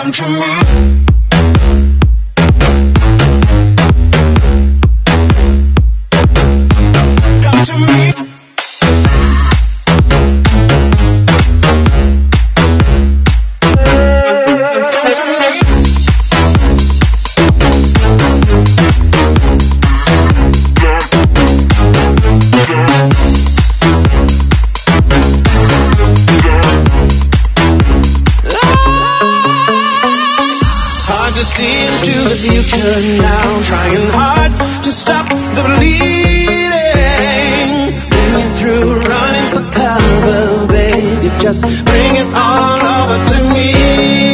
come to me. See into the future now, trying hard to stop the bleeding. Bringing through, running for cover, baby, just bring it all over to me.